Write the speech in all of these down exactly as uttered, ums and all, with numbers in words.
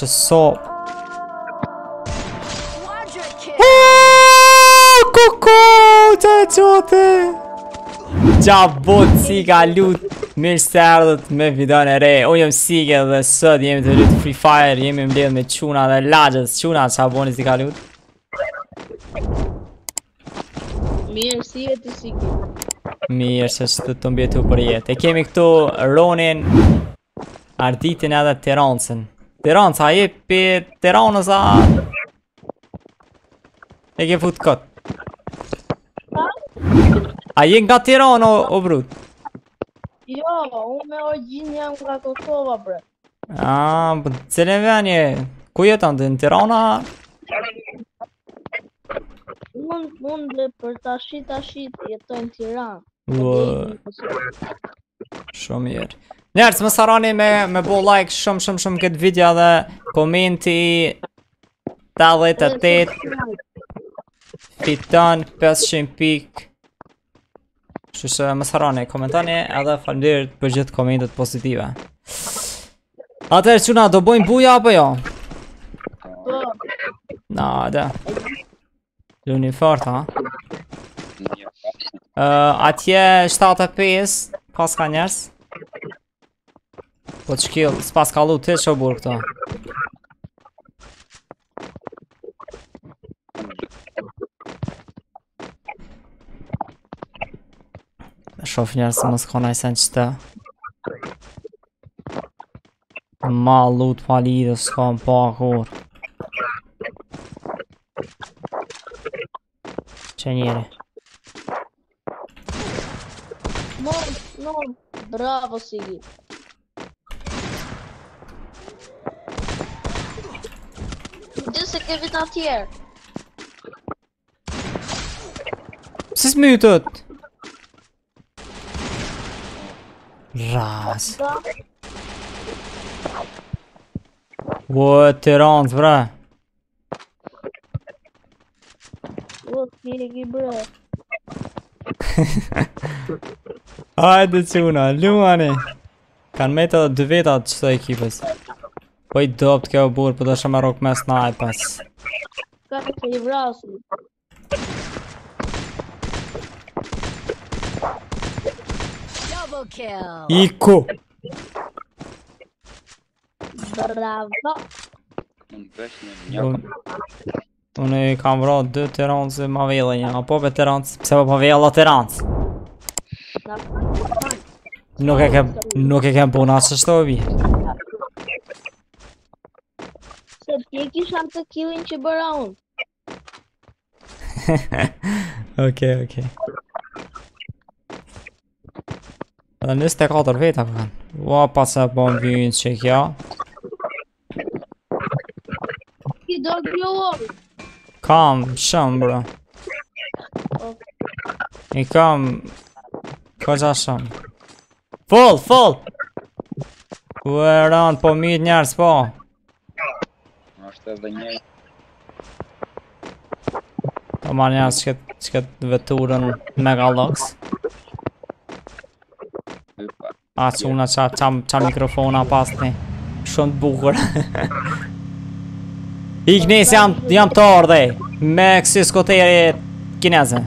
just so... Kuku, që e qote? Qa bot Sika lut. Mirë se ardhët me videon e re. Unë jëmë Sike dhe sot jemi të lut Free Fire. Jemi mbledh me Quna dhe Lagjet. Quna, qa boni Sika lut? Mirë si e të Sike. Mirë se së të të mbjetu për jetë. E kemi këtu Ronin, Arditin edhe Tirancën. Tirancë, a je për Tiranës a... E ke fut kot. A je nga Tiranë o brut? Jo, unë me origjinë jam nga Kosova bre. Aaaa, për të cilën venje? Ku jeton të në Tirana? Unë dhe për tashi tashi jetoj në Tiranë. Uëëëë Shumë jërë. Njerës, më sarani me bo like shumë shumë shumë këtë video dhe komenti tetëdhjetë e tetë fiton pesëqind pik. Kështu që më sarani, komentani edhe falemderit për gjithë komentet pozitive. Atëherë Quna, do bojmë buja apo jo? Do. Na, da. Luni fort, ha? Atje shtatëdhjetë e pesë, pas ka njerës. Po të shkjellë, s'pas ka lutët që burë këto. Shof njerë se më s'kona i sen që të ma lutë pa lidhë, s'ka më pa kur. Që njëri Moj, moj, bravo Sigi. Se ke vit atjerë. Pëse s'me ju tët? Ras. Wo, Tiranë, bre. Wo, kjegi, bre. Hajde Quna, lumani. Kanë me të dy vetat qëta ekipës. Po i dopt kjo burë, po dësha me rok me snajpas. Ka të i vrasu. Iku! Bravo! Unë i kam vrat dy Tirancë e mavele një, apo për Tirancë? Pse po pavela Tirancë? Nuk e kem puna që shto e bje. Ti e kisha më të killin që bëra unë. Oke, oke. Dhe njëzet e katër veta përkan. Ua, pasë e bom vjën që kja. Ti do kjo orë? Kam, shumë bro. I kam... Këgja shumë. Full, full! Ku e ranë, po mit njerës po. Ta marrë njerës që këtë veturën Megalox. A Quna qa mikrofona pas të një shumë të bukur. Ik njës jam të ordhej me kësi skoteri kineze.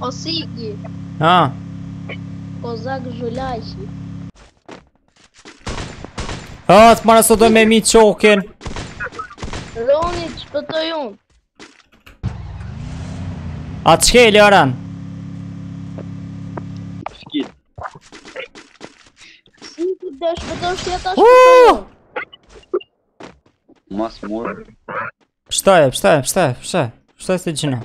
O Sigi. Ha? Kozak Zhulajqi. A, të marrë sot dojmë e mi qokin. Ronit, që pëtoj unë. A të shkeli, Aran? Shkeli. Si, të dhe shpëtoj shkjeta shpëtoj unë. Mas morë. Pështaj, pështaj, pështaj, pështaj. Pështaj së të gjina.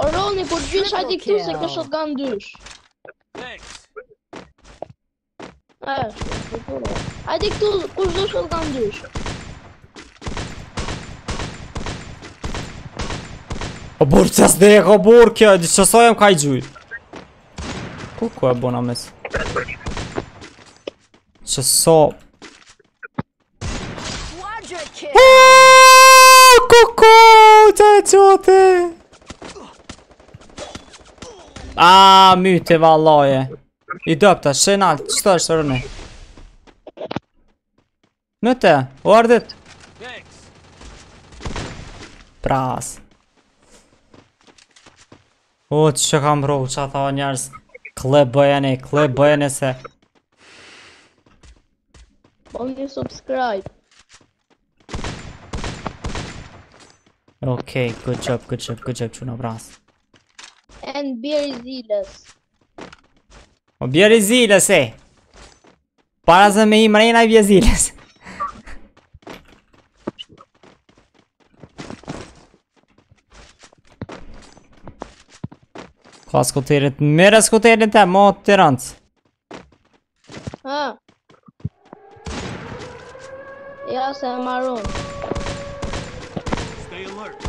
O, Ronit, po gjysh hajti këtu se këshot kanë dysh. Ajde këtu, kush do shkëllë kam dyshë. O burë qësë dhe e ka burë kjo, që sojem ka i gjujë. Ku ku e bona mes? Që so... Kuku, që e qote? Aaa müte vallahi. I dopta, senalt, qëta është rëni? Mëte, wardit. Pras. O, që kam bro, që ata njerës kle bëjeni, kle bëjeni se. Bëm një subscribe. Ok, good job, good job, good job, që në pras. And beer zilës. O bjerë i zilës e para se me i mrejna i bjerë zilës. Ka skuterit, mire skuterit te, mo të rëndës. Ha. Ja se e marun. Stay alert.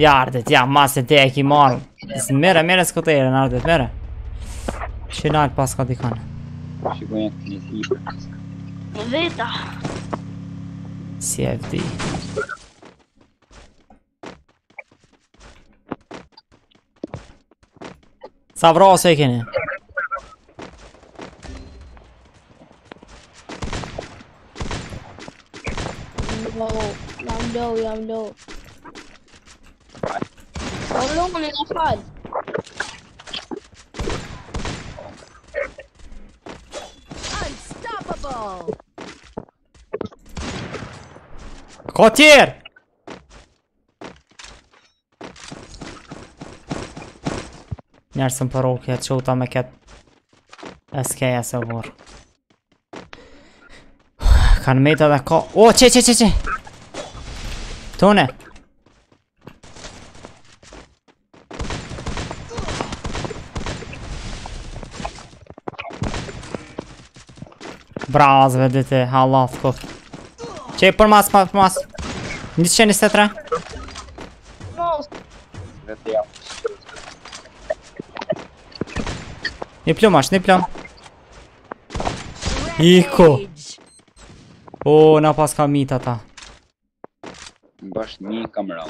Ja ardet, ja maset e e ki marrën. Mere, mere skoterin ardet, mere. Qinalt pas ka dikane. Veta. C F D. Sa vrasë e keni? Jam low, jam low. Olungën e në falë. Ko tjerë! Njerësën për o kja qota me ketë S K S e vorë. Kanë mejta dhe ka... O, qe, qe, qe, qe! Tune! Braz, vedete, halavko. Qe, përmas, përmas. njëqind e njëzet e tre? Një plum ashtë, një plum. Iko. O, na pas ka mit ata. Në bashkë një kamera.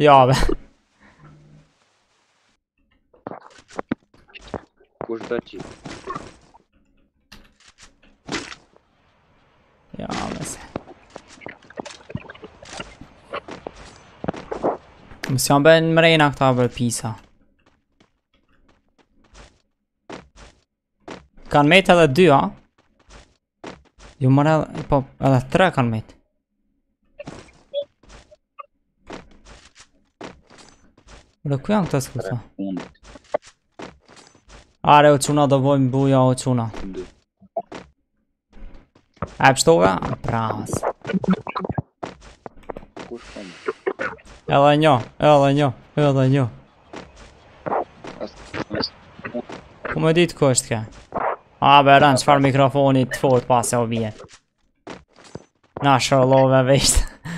Jave. Kush da qitë? Ja, mëse. Mësë jam bëjnë mrejna këta bërë pisa. Kanë mejtë edhe dy, a? Jo mërë edhe, po, edhe tre kanë mejtë. Mërë, ku janë këta s'kuta? Are, o quna, do vojmë buja, o quna. A e pështove? A pras. Edhe njo, edhe njo, edhe njo. Ku me ditë kështë ke? A berën, qëfar mikrofoni të fort pas e o bje. Na shërlove vejtë.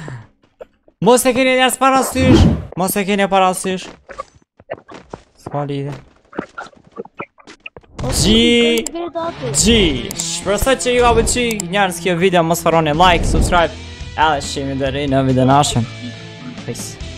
Mos e keni njerës parasysh. Mos e keni parasysh. Ska lidhe. G, G, shpresoj që ju ka pëlqyer njerëz kjo video, mos harroni like, subscribe, edhe shihemi deri në video nashëm. Peace.